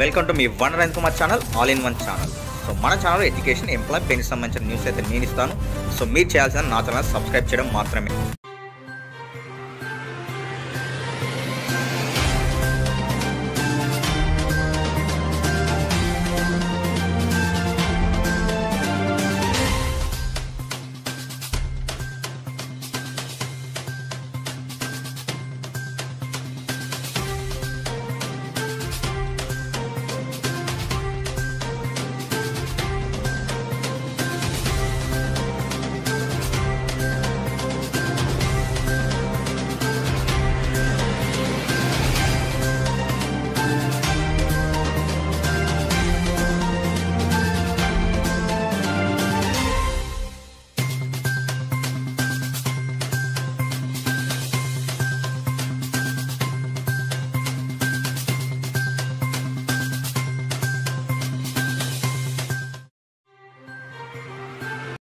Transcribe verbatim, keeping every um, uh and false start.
Welcome to మీ వన్ రైన్ Kumar channel all in one channel. So మన ఛానల్ ఎడ్యుకేషన్ ఎంప్లాయ్ పెన్షన్ సంబంధించిన న్యూస్ అయితే నేను ఇస్తాను. సో మీరు చేయాల్సిన నా ఛానల్ సబ్స్క్రైబ్ చేయడం మాత్రమే.